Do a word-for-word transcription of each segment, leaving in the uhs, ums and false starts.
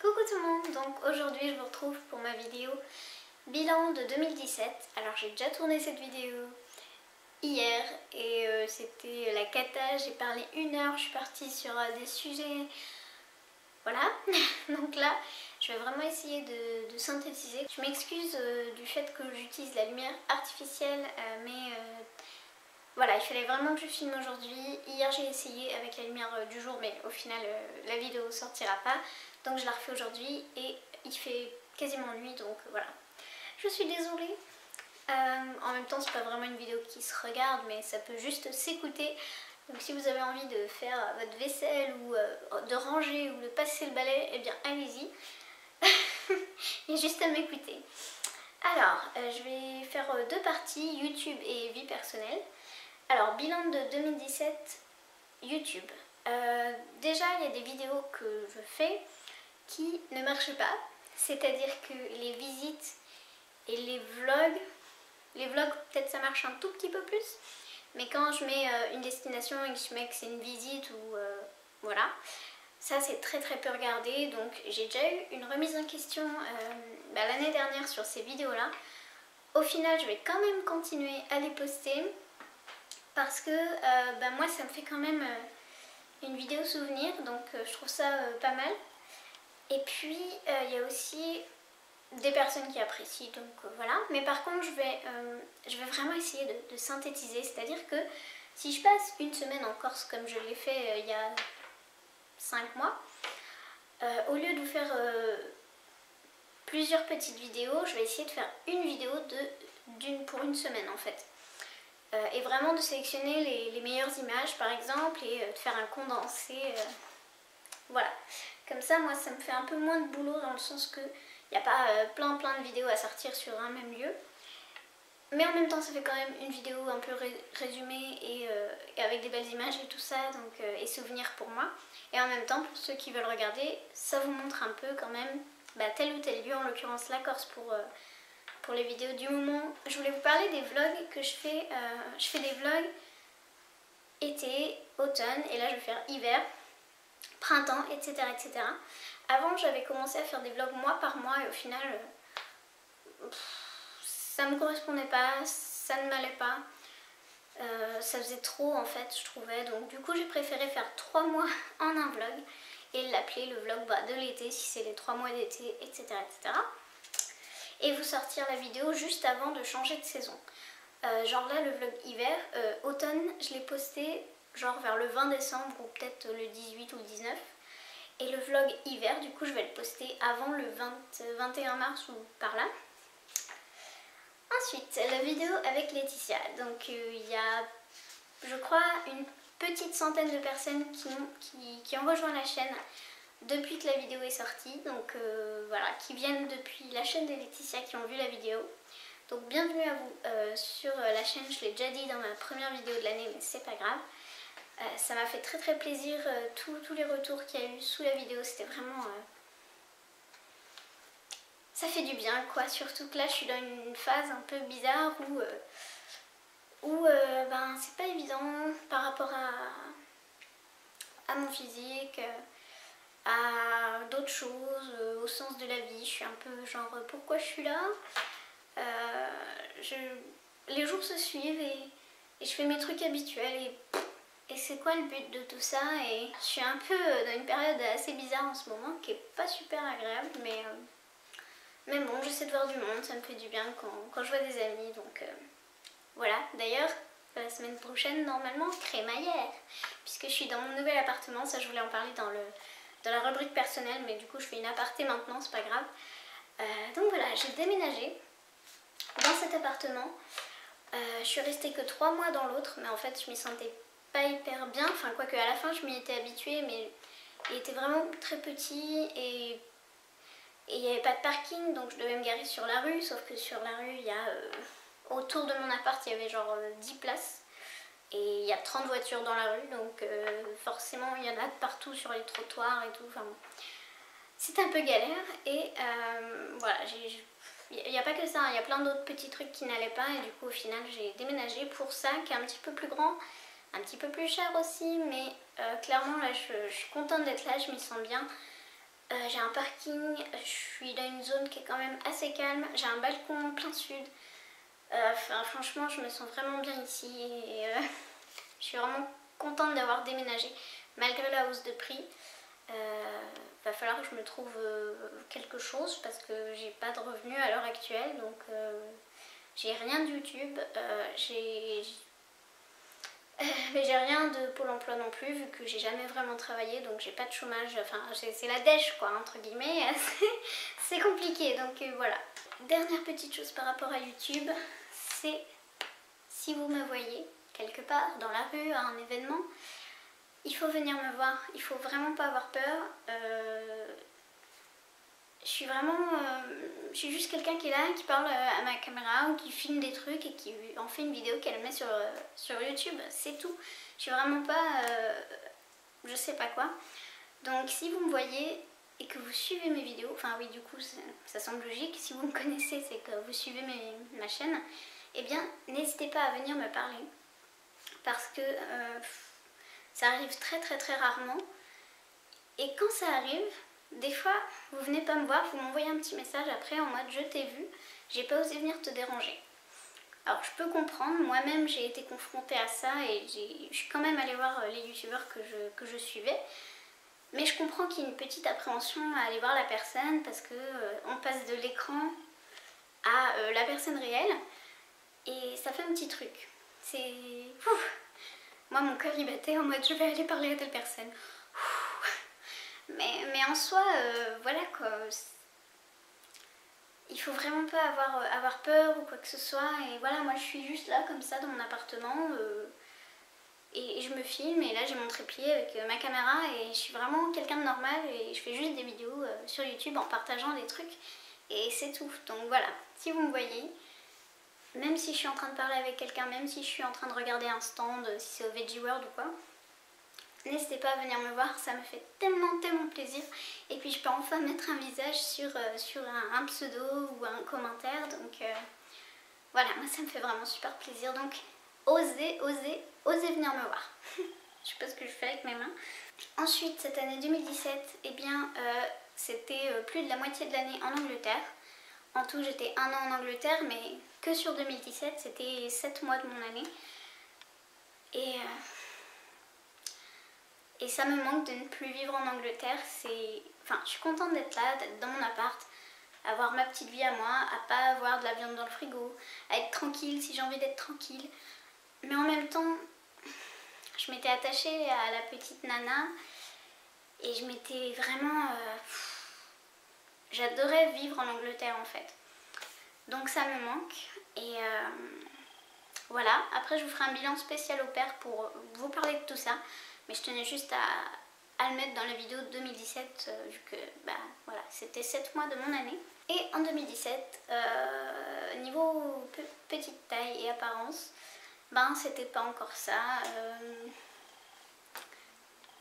Coucou tout le monde, donc aujourd'hui je vous retrouve pour ma vidéo bilan de deux mille dix-sept. Alors j'ai déjà tourné cette vidéo hier et euh, c'était la cata, j'ai parlé une heure, je suis partie sur euh, des sujets, voilà. Donc là je vais vraiment essayer de, de synthétiser. Je m'excuse euh, du fait que j'utilise la lumière artificielle euh, mais euh, voilà, il fallait vraiment que je filme aujourd'hui. Hier j'ai essayé avec la lumière euh, du jour mais au final euh, la vidéo sortira pas. Donc je la refais aujourd'hui et il fait quasiment nuit, donc voilà. Je suis désolée. Euh, en même temps, c'est pas vraiment une vidéo qui se regarde, mais ça peut juste s'écouter. Donc si vous avez envie de faire votre vaisselle ou euh, de ranger ou de passer le balai, eh bien allez-y. Il y a juste à m'écouter. Alors, euh, je vais faire deux parties, YouTube et vie personnelle. Alors, bilan de deux mille dix-sept, YouTube. Euh, déjà, il y a des vidéos que je fais qui ne marchent pas, c'est-à-dire que les visites et les vlogs, les vlogs peut-être ça marche un tout petit peu plus, mais quand je mets euh, une destination et que je mets que c'est une visite ou euh, voilà, ça c'est très très peu regardé. Donc j'ai déjà eu une remise en question euh, bah, l'année dernière sur ces vidéos là. Au final je vais quand même continuer à les poster parce que euh, bah, moi ça me fait quand même euh, une vidéo souvenir, donc euh, je trouve ça euh, pas mal. Et puis euh, il y a aussi des personnes qui apprécient, donc euh, voilà. Mais par contre je vais, euh, je vais vraiment essayer de, de synthétiser, c'est-à-dire que si je passe une semaine en Corse comme je l'ai fait euh, il y a cinq mois, euh, au lieu de vous faire euh, plusieurs petites vidéos, je vais essayer de faire une vidéo de, d'une, pour une semaine en fait. Euh, et vraiment de sélectionner les, les meilleures images par exemple et euh, de faire un condensé, euh, voilà. Comme ça, moi, ça me fait un peu moins de boulot dans le sens que il n'y a pas euh, plein plein de vidéos à sortir sur un même lieu. Mais en même temps, ça fait quand même une vidéo un peu ré résumée et, euh, et avec des belles images et tout ça, donc euh, et souvenirs pour moi. Et en même temps, pour ceux qui veulent regarder, ça vous montre un peu quand même bah, tel ou tel lieu, en l'occurrence la Corse pour, euh, pour les vidéos du moment. Je voulais vous parler des vlogs que je fais. Euh, je fais des vlogs été, automne et là je vais faire hiver, printemps, etc, etc. Avant j'avais commencé à faire des vlogs mois par mois et au final euh, ça me correspondait pas, ça ne m'allait pas, euh, ça faisait trop en fait je trouvais, donc du coup j'ai préféré faire trois mois en un vlog et l'appeler le vlog bah, de l'été si c'est les trois mois d'été, etc, etc, et vous sortir la vidéo juste avant de changer de saison. Euh, genre là le vlog hiver, euh, automne je l'ai posté genre vers le vingt décembre ou peut-être le dix-huit ou le dix-neuf, et le vlog hiver du coup je vais le poster avant le vingt, vingt et un mars ou par là. Ensuite la vidéo avec Laetitia, donc euh, il y a je crois une petite centaine de personnes qui ont, qui, qui ont rejoint la chaîne depuis que la vidéo est sortie, donc euh, voilà, qui viennent depuis la chaîne de Laetitia, qui ont vu la vidéo. Donc bienvenue à vous euh, sur la chaîne, je l'ai déjà dit dans ma première vidéo de l'année mais c'est pas grave. Euh, ça m'a fait très très plaisir, euh, tout, tous les retours qu'il y a eu sous la vidéo, c'était vraiment... Euh... ça fait du bien quoi, surtout que là je suis dans une phase un peu bizarre où, euh... où euh, ben, c'est pas évident par rapport à, à mon physique, à d'autres choses, euh, au sens de la vie, je suis un peu genre pourquoi je suis là, euh, je... les jours se suivent et... et je fais mes trucs habituels et... et c'est quoi le but de tout ça? Et je suis un peu dans une période assez bizarre en ce moment qui est pas super agréable, mais, euh, mais bon, j'essaie de voir du monde, ça me fait du bien quand, quand je vois des amis, donc euh, voilà. D'ailleurs, la semaine prochaine, normalement, crémaillère, puisque je suis dans mon nouvel appartement, ça je voulais en parler dans, le, dans la rubrique personnelle, mais du coup je fais une aparté maintenant, c'est pas grave. Euh, donc voilà, j'ai déménagé dans cet appartement, euh, je suis restée que trois mois dans l'autre, mais en fait je m'y sentais pas hyper bien, enfin quoique à la fin je m'y étais habituée, mais il était vraiment très petit et il n'y avait pas de parking, donc je devais me garer sur la rue, sauf que sur la rue il y a euh, autour de mon appart il y avait genre euh, dix places et il y a trente voitures dans la rue, donc euh, forcément il y en a de partout sur les trottoirs et tout, enfin bon, c'était un peu galère et euh, voilà, il n'y a pas que ça, il y a plein d'autres petits trucs qui n'allaient pas et du coup au final j'ai déménagé pour ça qui est un petit peu plus grand, un petit peu plus cher aussi, mais euh, clairement là je, je suis contente d'être là, je m'y sens bien. euh, j'ai un parking, je suis dans une zone qui est quand même assez calme, j'ai un balcon plein sud. Euh, enfin, franchement, je me sens vraiment bien ici et euh, je suis vraiment contente d'avoir déménagé malgré la hausse de prix. Il euh, va falloir que je me trouve euh, quelque chose parce que j'ai pas de revenus à l'heure actuelle, donc euh, j'ai rien de YouTube, euh, j'ai j'ai rien de Pôle emploi non plus vu que j'ai jamais vraiment travaillé, donc j'ai pas de chômage, enfin c'est la dèche quoi entre guillemets, c'est compliqué, donc euh, voilà. Dernière petite chose par rapport à YouTube, c'est si vous me voyez quelque part dans la rue à un événement, il faut venir me voir, il faut vraiment pas avoir peur. Euh, je suis vraiment, euh, je suis juste quelqu'un qui est là, qui parle à ma caméra ou qui filme des trucs et qui en fait une vidéo qu'elle met sur, sur YouTube, c'est tout. Je suis vraiment pas, euh, je sais pas quoi. Donc si vous me voyez et que vous suivez mes vidéos, enfin oui du coup ça, ça semble logique, si vous me connaissez c'est que vous suivez mes, ma chaîne, et eh bien n'hésitez pas à venir me parler parce que euh, ça arrive très très très rarement, et quand ça arrive, des fois vous venez pas me voir, vous m'envoyez un petit message après en mode je t'ai vu, j'ai pas osé venir te déranger. Alors je peux comprendre, moi-même j'ai été confrontée à ça et je suis quand même allée voir les youtubeurs que je, que je suivais, mais je comprends qu'il y a une petite appréhension à aller voir la personne parce que euh, on passe de l'écran à euh, la personne réelle et ça fait un petit truc. C'est... Moi mon cœur il battait en mode je vais aller parler à telle personne. Ouf. Mais, mais en soi, euh, voilà quoi. Il faut vraiment pas avoir, euh, avoir peur ou quoi que ce soit. Et voilà, moi je suis juste là comme ça dans mon appartement. Euh... Et je me filme et là j'ai mon trépied avec ma caméra et je suis vraiment quelqu'un de normal et je fais juste des vidéos sur YouTube en partageant des trucs et c'est tout. Donc voilà, si vous me voyez, même si je suis en train de parler avec quelqu'un, même si je suis en train de regarder un stand, si c'est au Veggie World ou quoi, n'hésitez pas à venir me voir, ça me fait tellement tellement plaisir. Et puis je peux enfin mettre un visage sur, sur un, un pseudo ou un commentaire, donc euh, voilà, moi ça me fait vraiment super plaisir. Donc osez, osez, osez venir me voir. Je sais pas ce que je fais avec mes mains. Ensuite, cette année deux mille dix-sept, eh bien, euh, c'était plus de la moitié de l'année en Angleterre. En tout, j'étais un an en Angleterre, mais que sur deux mille dix-sept, c'était sept mois de mon année. Et, euh, et ça me manque de ne plus vivre en Angleterre. C'est, enfin, je suis contente d'être là, d'être dans mon appart, avoir ma petite vie à moi, à pas avoir de la viande dans le frigo, à être tranquille si j'ai envie d'être tranquille. Mais en même temps, je m'étais attachée à la petite nana et je m'étais vraiment... Euh, J'adorais vivre en Angleterre en fait. Donc ça me manque. Et euh, voilà, après je vous ferai un bilan spécial au pair pour vous parler de tout ça. Mais je tenais juste à, à le mettre dans la vidéo de deux mille dix-sept euh, vu que bah, voilà, c'était sept mois de mon année. Et en deux mille dix-sept, euh, niveau petite taille et apparence, ben c'était pas encore ça, euh,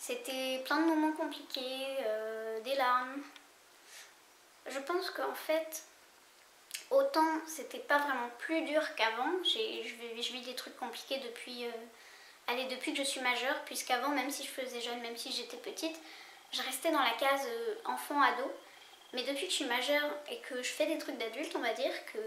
c'était plein de moments compliqués, euh, des larmes. Je pense qu'en fait, autant c'était pas vraiment plus dur qu'avant, je, je vis des trucs compliqués depuis, euh, allez, depuis que je suis majeure, puisqu'avant, même si je faisais jeune, même si j'étais petite, je restais dans la case euh, enfant-ado, mais depuis que je suis majeure et que je fais des trucs d'adulte, on va dire que...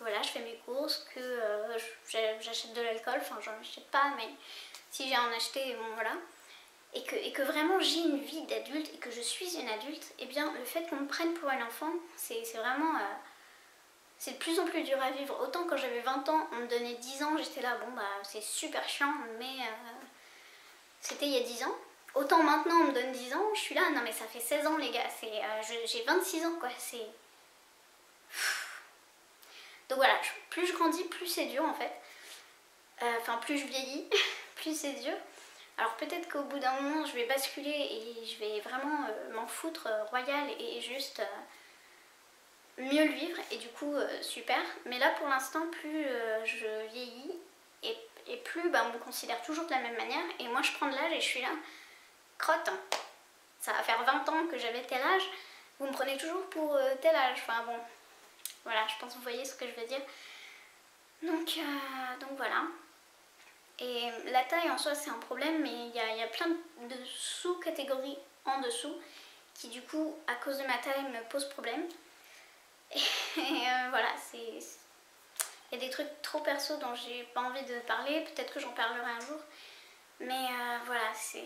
Voilà, je fais mes courses, que euh, j'achète de l'alcool, enfin j'en achète pas, mais si j'ai en acheté, bon voilà. Et que, et que vraiment j'ai une vie d'adulte et que je suis une adulte, et eh bien le fait qu'on me prenne pour un enfant, c'est vraiment... Euh, c'est de plus en plus dur à vivre. Autant quand j'avais vingt ans, on me donnait dix ans, j'étais là, bon bah c'est super chiant, mais euh, c'était il y a dix ans. Autant maintenant on me donne dix ans, je suis là, non mais ça fait seize ans les gars, euh, j'ai vingt-six ans quoi, c'est... Donc voilà, plus je grandis, plus c'est dur en fait. Euh, enfin, plus je vieillis, plus c'est dur. Alors peut-être qu'au bout d'un moment, je vais basculer et je vais vraiment euh, m'en foutre euh, royal et juste euh, mieux le vivre. Et du coup, euh, super. Mais là, pour l'instant, plus euh, je vieillis et, et plus bah, on me considère toujours de la même manière. Et moi, je prends de l'âge et je suis là, crotte. Hein. Ça va faire vingt ans que j'avais tel âge. Vous me prenez toujours pour euh, tel âge. Enfin bon... Voilà, je pense que vous voyez ce que je veux dire. Donc, euh, donc voilà. Et la taille en soi c'est un problème, mais il y a, y a plein de sous-catégories en dessous qui du coup à cause de ma taille me pose problème. Et euh, voilà, c'est... Il y a des trucs trop perso dont j'ai pas envie de parler, peut-être que j'en parlerai un jour. Mais euh, voilà, c'est...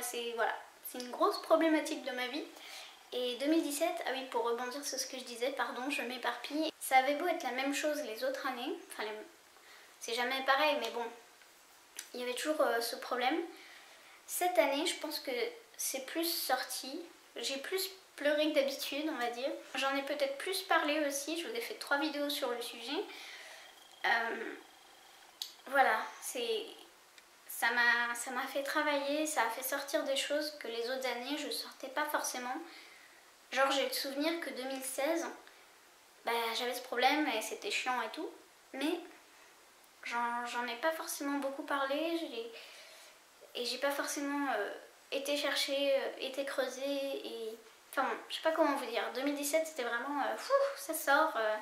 C'est voilà, une grosse problématique de ma vie. Et deux mille dix-sept, ah oui, pour rebondir sur ce que je disais, pardon, je m'éparpille. Ça avait beau être la même chose les autres années, enfin les... c'est jamais pareil, mais bon, il y avait toujours euh, ce problème. Cette année, je pense que c'est plus sorti, j'ai plus pleuré que d'habitude, on va dire. J'en ai peut-être plus parlé aussi, je vous ai fait trois vidéos sur le sujet. Euh, voilà, c'est... Ça m'a fait travailler, ça a fait sortir des choses que les autres années je sortais pas forcément. Genre j'ai le souvenir que deux mille seize, bah, j'avais ce problème et c'était chiant et tout. Mais j'en ai pas forcément beaucoup parlé et j'ai pas forcément euh, été chercher, euh, été creusée. Et... Enfin bon, je sais pas comment vous dire, deux mille dix-sept c'était vraiment euh, fou, ça sort, euh,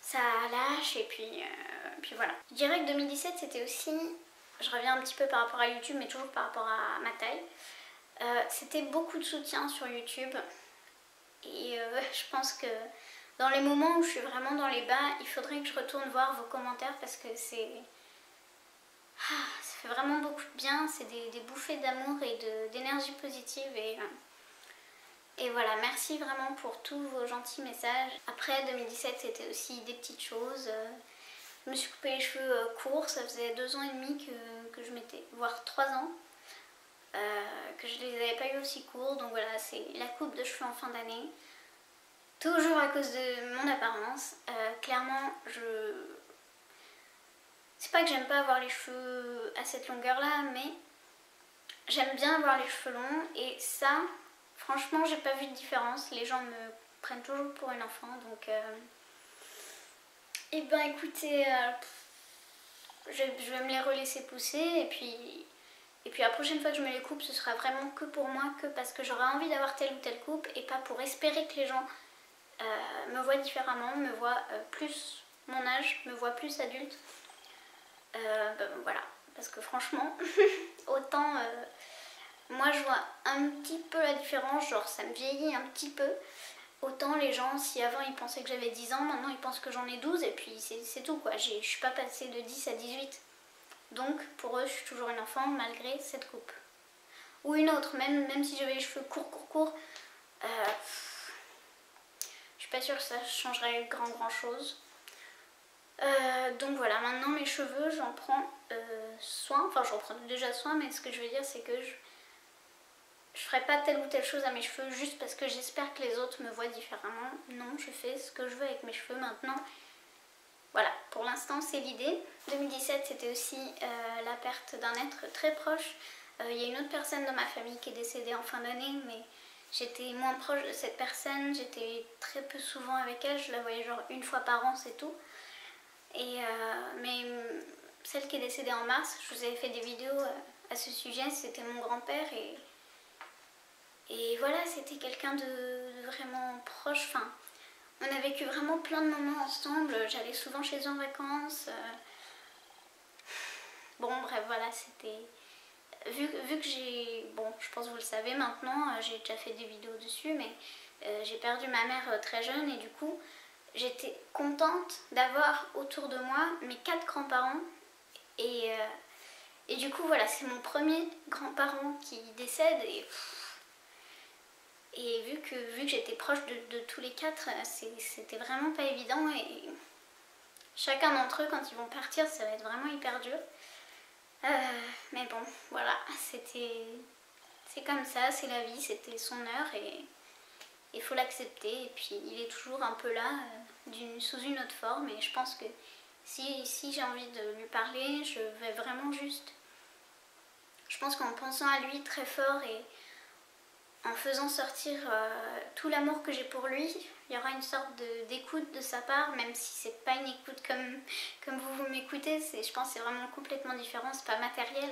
ça lâche et puis, euh, puis voilà. Je dirais que deux mille dix-sept c'était aussi... Je reviens un petit peu par rapport à YouTube, mais toujours par rapport à ma taille. Euh, C'était beaucoup de soutien sur YouTube. Et euh, je pense que dans les moments où je suis vraiment dans les bas, il faudrait que je retourne voir vos commentaires parce que c'est... Ah, ça fait vraiment beaucoup de bien. C'est des, des bouffées d'amour et d'énergie positive. Et, et voilà, merci vraiment pour tous vos gentils messages. Après, deux mille dix-sept, c'était aussi des petites choses... Je me suis coupé les cheveux courts, ça faisait deux ans et demi que, que je m'étais, voire trois ans, euh, que je ne les avais pas eu aussi courts. Donc voilà, c'est la coupe de cheveux en fin d'année, toujours à cause de mon apparence. Euh, clairement, je... c'est pas que j'aime pas avoir les cheveux à cette longueur-là, mais j'aime bien avoir les cheveux longs. Et ça, franchement, j'ai pas vu de différence. Les gens me prennent toujours pour une enfant, donc... Euh... Et eh ben écoutez, euh, je, je vais me les relaisser pousser et puis, et puis la prochaine fois que je me les coupe, ce sera vraiment que pour moi, que parce que j'aurai envie d'avoir telle ou telle coupe et pas pour espérer que les gens euh, me voient différemment, me voient euh, plus mon âge, me voient plus adulte. Euh, ben, voilà, parce que franchement, autant euh, moi je vois un petit peu la différence, genre ça me vieillit un petit peu. Autant les gens, si avant ils pensaient que j'avais dix ans, maintenant ils pensent que j'en ai douze et puis c'est tout quoi. Je suis pas passée de dix à dix-huit. Donc pour eux, je suis toujours une enfant malgré cette coupe. Ou une autre, même, même si j'avais les cheveux courts, courts, courts. Euh, je suis pas sûre que ça changerait grand, grand chose. Euh, donc voilà, maintenant mes cheveux, j'en prends euh, soin. Enfin, j'en prends déjà soin, mais ce que je veux dire, c'est que je... Je ne ferai pas telle ou telle chose à mes cheveux juste parce que j'espère que les autres me voient différemment. Non, je fais ce que je veux avec mes cheveux maintenant. Voilà, pour l'instant c'est l'idée. deux mille dix-sept, c'était aussi euh, la perte d'un être très proche. Il euh, y a une autre personne dans ma famille qui est décédée en fin d'année, mais j'étais moins proche de cette personne. J'étais très peu souvent avec elle, je la voyais genre une fois par an, c'est tout. Et, euh, mais celle qui est décédée en mars, je vous avais fait des vidéos à ce sujet, c'était mon grand-père et... Et voilà, c'était quelqu'un de vraiment proche. Enfin, on a vécu vraiment plein de moments ensemble. J'allais souvent chez eux en vacances. Bon, bref, voilà, c'était... Vu, vu que j'ai... Bon, je pense que vous le savez maintenant, j'ai déjà fait des vidéos dessus, mais euh, j'ai perdu ma mère très jeune et du coup, j'étais contente d'avoir autour de moi mes quatre grands-parents. Et, euh, et du coup, voilà, c'est mon premier grand-parent qui décède et... Et vu que, vu que j'étais proche de, de tous les quatre, c'était vraiment pas évident. Et chacun d'entre eux, quand ils vont partir, ça va être vraiment hyper dur. Euh, mais bon, voilà, c'était... C'est comme ça, c'est la vie, c'était son heure et il faut l'accepter. Et puis il est toujours un peu là, euh, d'une, sous une autre forme. Et je pense que si, si j'ai envie de lui parler, je vais vraiment juste... Je pense qu'en pensant à lui très fort et... En faisant sortir euh, tout l'amour que j'ai pour lui, il y aura une sorte d'écoute de, de sa part, même si c'est pas une écoute comme, comme vous, vous m'écoutez. Je pense que c'est vraiment complètement différent, c'est pas matériel.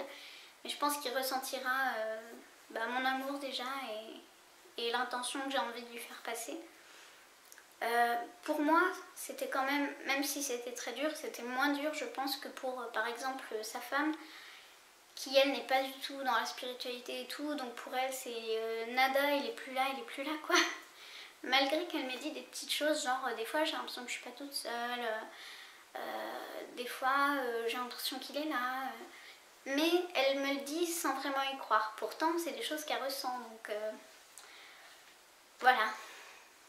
Mais je pense qu'il ressentira euh, bah, mon amour déjà et, et l'intention que j'ai envie de lui faire passer. Euh, pour moi, c'était quand même, même si c'était très dur, c'était moins dur je pense que pour euh, par exemple euh, sa femme, qui elle n'est pas du tout dans la spiritualité et tout, donc pour elle c'est euh, nada, il est plus là, il est plus là quoi. Malgré qu'elle me dit des petites choses, genre euh, des fois j'ai l'impression que je suis pas toute seule, euh, euh, des fois euh, j'ai l'impression qu'il est là, euh, mais elle me le dit sans vraiment y croire. Pourtant c'est des choses qu'elle ressent, donc euh, voilà.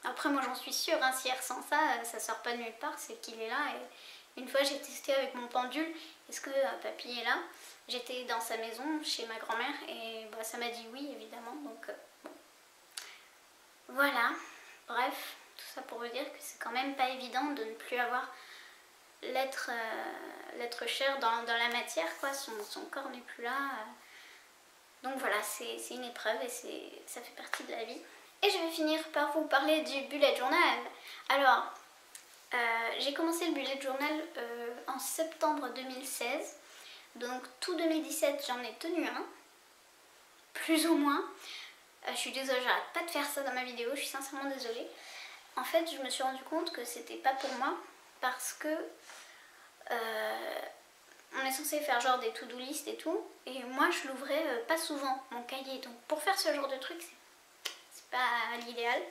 Après moi j'en suis sûre, hein, si elle ressent ça, ça sort pas de nulle part, c'est qu'il est là. Et une fois j'ai testé avec mon pendule, est-ce que euh, papy est là? J'étais dans sa maison chez ma grand-mère et bah, ça m'a dit oui évidemment, donc euh, bon. Voilà, bref, tout ça pour vous dire que c'est quand même pas évident de ne plus avoir l'être euh, l'être cher dans, dans la matière quoi, son, son corps n'est plus là. Euh. Donc voilà, c'est une épreuve et ça fait partie de la vie. Et je vais finir par vous parler du bullet journal. Alors, euh, j'ai commencé le bullet journal euh, en septembre deux mille seize. Donc tout deux mille dix-sept, j'en ai tenu un, plus ou moins. Euh, je suis désolée, j'arrête pas de faire ça dans ma vidéo, je suis sincèrement désolée. En fait, je me suis rendu compte que c'était pas pour moi parce que euh, on est censé faire genre des to-do list et tout. Et moi, je l'ouvrais euh, pas souvent, mon cahier. Donc pour faire ce genre de truc, c'est pas l'idéal.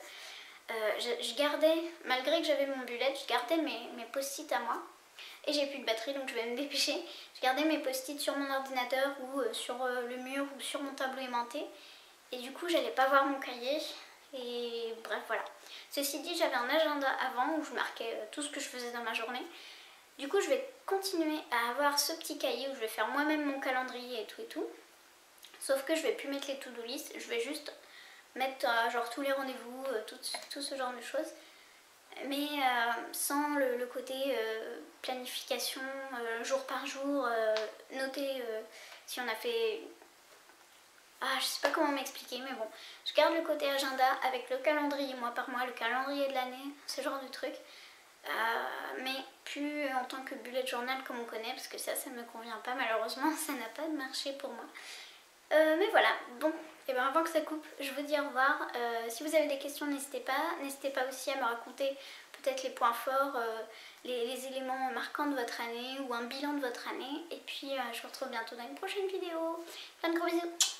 Euh, je, je gardais, malgré que j'avais mon bullet, je gardais mes, mes post-it à moi. Et j'ai plus de batterie donc je vais me dépêcher. Je gardais mes post-it sur mon ordinateur ou euh, sur euh, le mur ou sur mon tableau aimanté. Et du coup j'allais pas voir mon cahier. Et bref voilà. Ceci dit, j'avais un agenda avant où je marquais euh, tout ce que je faisais dans ma journée. Du coup je vais continuer à avoir ce petit cahier où je vais faire moi-même mon calendrier et tout et tout. Sauf que je vais plus mettre les to-do list, je vais juste mettre euh, genre tous les rendez-vous, euh, tout, tout ce genre de choses, mais euh, sans le, le côté euh, planification, euh, jour par jour, euh, noter euh, si on a fait... Ah, je sais pas comment m'expliquer, mais bon, je garde le côté agenda avec le calendrier, mois par mois, le calendrier de l'année, ce genre de truc, euh, mais plus en tant que bullet journal comme on connaît, parce que ça, ça me convient pas, malheureusement, ça n'a pas marché pour moi. Euh, mais voilà, bon, et bien avant que ça coupe, je vous dis au revoir. Euh, si vous avez des questions, n'hésitez pas. N'hésitez pas aussi à me raconter peut-être les points forts, euh, les, les éléments marquants de votre année ou un bilan de votre année. Et puis, euh, je vous retrouve bientôt dans une prochaine vidéo. Plein de gros bisous.